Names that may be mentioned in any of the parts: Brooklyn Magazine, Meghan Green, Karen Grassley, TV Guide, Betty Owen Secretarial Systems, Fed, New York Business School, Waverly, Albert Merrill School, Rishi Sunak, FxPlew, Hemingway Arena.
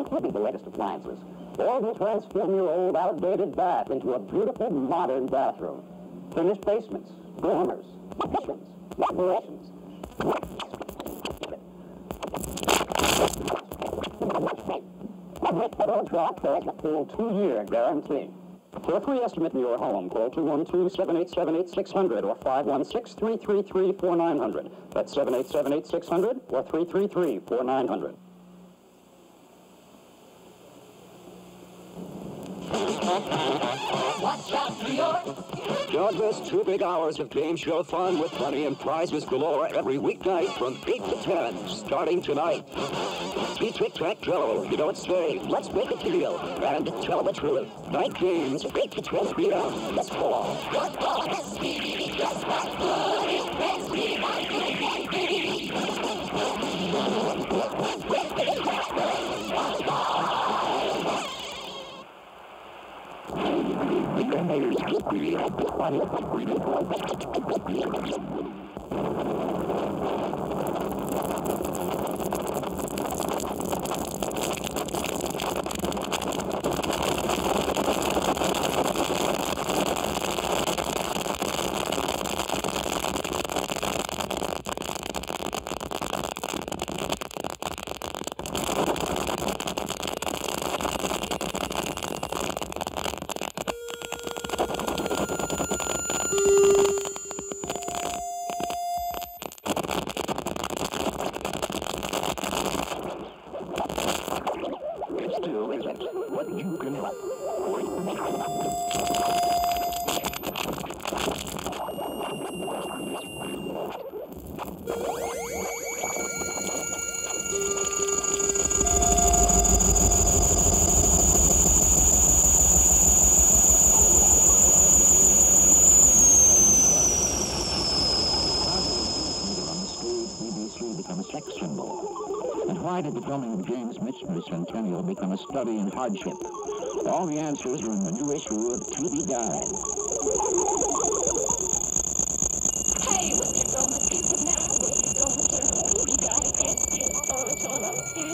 Including the latest appliances. All will transform your old, outdated bath into a beautiful, modern bathroom. Finished basements, dormers, kitchens, operations. Every total drop has a full 2-year guarantee. For a free estimate in your home, call 212-787-8600 or 516-333-4900. That's 787-8600 or 333-4900. Watch out, New York! Don't miss 2 big hours of game show fun with money and prizes galore every weeknight from 8 to 10, starting tonight. Be Trick Track Jello, you don't say, let's make a deal, and tell the truth. Night games, 8 to 12 p.m. Let's fall. What ball is speedy? Just what good is best speedy? What good is speedy? What ball is speedy? Centennial become a study in hardship. All the answers are in the new issue of TV Guide. Hey, what's it going to be for now? What's it going to do? We got to get it for it's all up to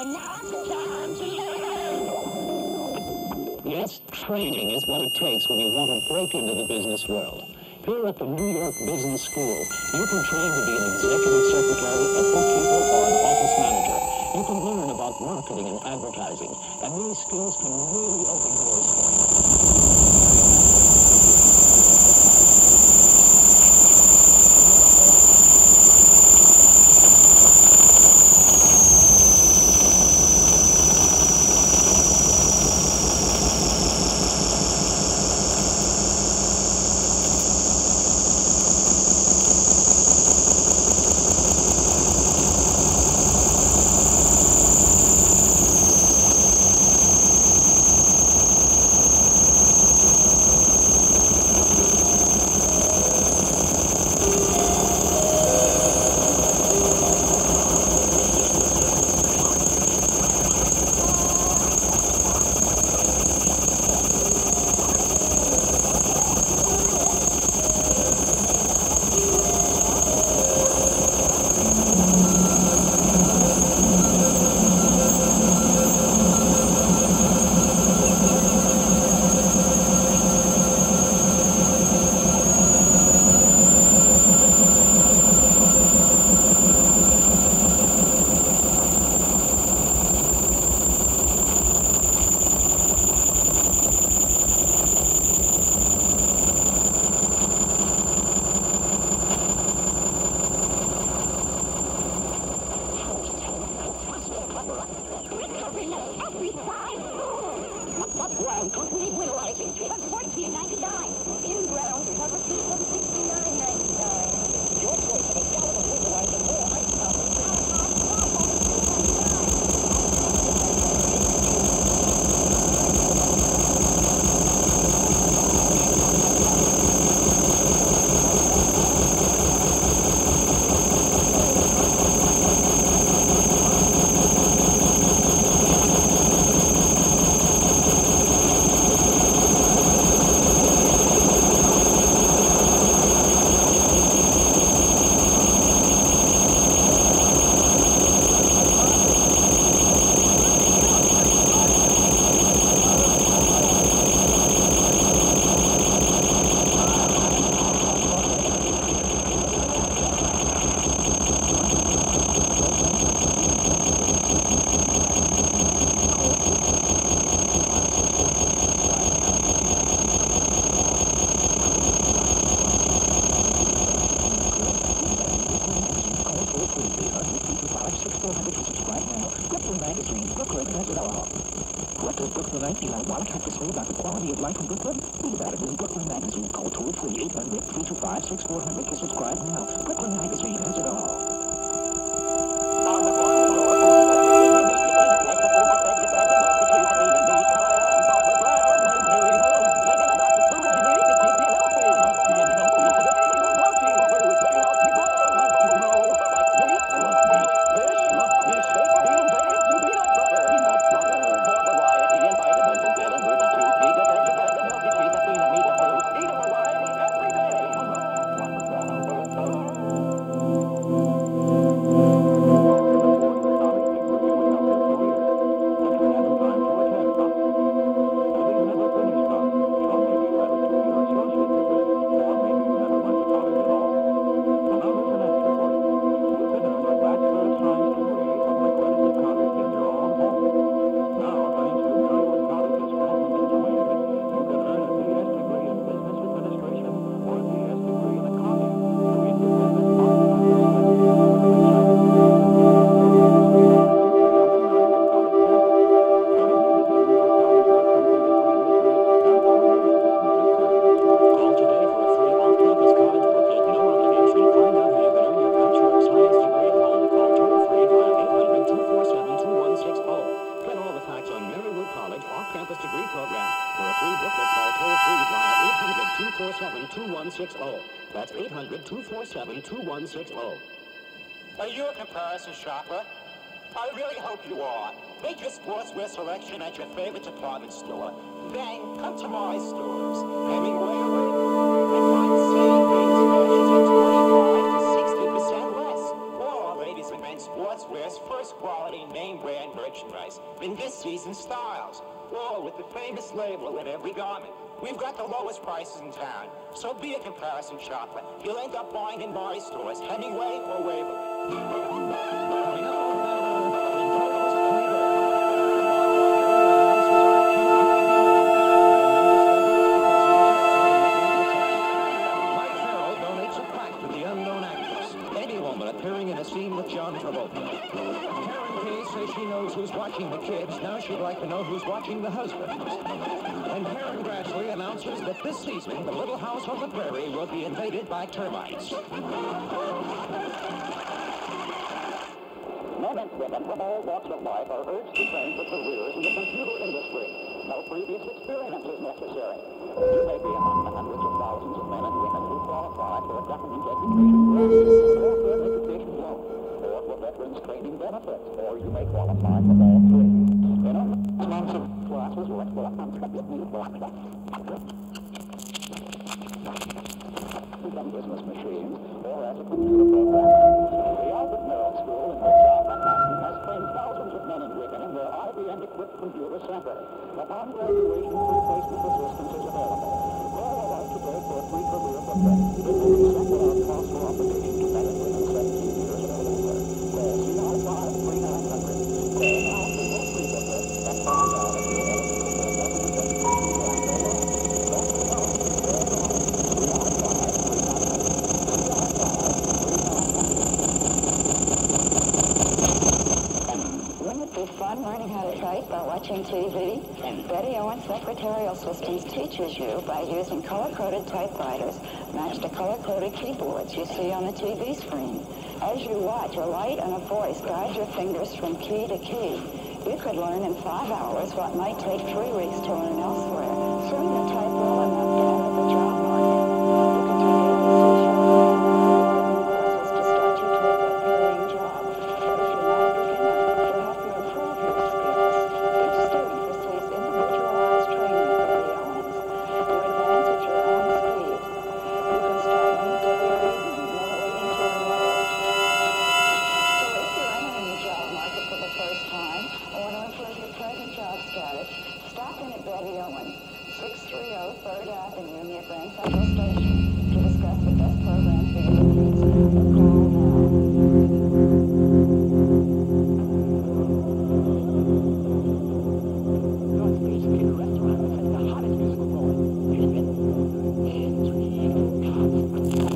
and now the time to learn. Yes, training is what it takes when you want to break into the business world. Here at the New York Business School, you can train to be an executive secretary, a bookkeeper, or an office manager. You can learn about marketing and advertising, and these skills can really open doors for you. available in Brooklyn Magazine. Call toll-free 800-325-6400 to subscribe now. Brooklyn Magazine has it all. That's 800-247-2160. Are you a comparison shopper? I really hope you are. Make your sportswear selection at your favorite department store. Then come to my stores, Hemingway Arena, and find same things fashions at 25% to 60% less. All our ladies and men's sportswear's first quality name brand merchandise in this season's styles. All with the famous label in every garment. We've got the lowest prices in town, so be a comparison shopper. You'll end up buying in my stores, Hemingway or Waverly. The kids, now she'd like to know who's watching the husband. And Karen Grassley announces that this season, the little house on the prairie will be invaded by termites. Men and women from all walks of life are urged to train for careers in the computer industry. No previous experience is necessary. You may be among the hundreds of thousands of men and women who qualify for a government education loan. For veterans training benefits, or you may qualify for all three. In our months of classes, let's go on to the new become business machines, or as a computer program. The Albert Merrill School in Manhattan has trained thousands of men and women in their IBM-equipped computer center. Upon graduation, free placement assistance is available. Call a right to go for a free career profession. It will be set without cost or obligation to benefit in 17 years or older. Call C-I-5-3900. Call now for your free booklet and find out if you're eligible for a government education loan. That's the loan. Call now. C-I-5-3900. Wouldn't it be fun learning how to type by watching TV? Betty Owen Secretarial Systems teaches you by using color-coded typewriters matched to color-coded keyboards you see on the TV screen. As you watch, a light and a voice guide your fingers from key to key. You could learn in 5 hours what might take 3 weeks to learn elsewhere. Soon the type will enough to enter the job market. You can take a position courses to start you toward that paying job. But if you're not good enough, to help you improve your skills, each student receives individualized training for the elements. You advance at your own speed. You can start any day or evening while waiting to enroll. Stop in at Betty Owen, 630 3rd Avenue near Grand Central Station to discuss the best programs for your needs. Call now. North Beach Theater Restaurant is the hottest musical going. Here's Betty. And three, two,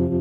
one.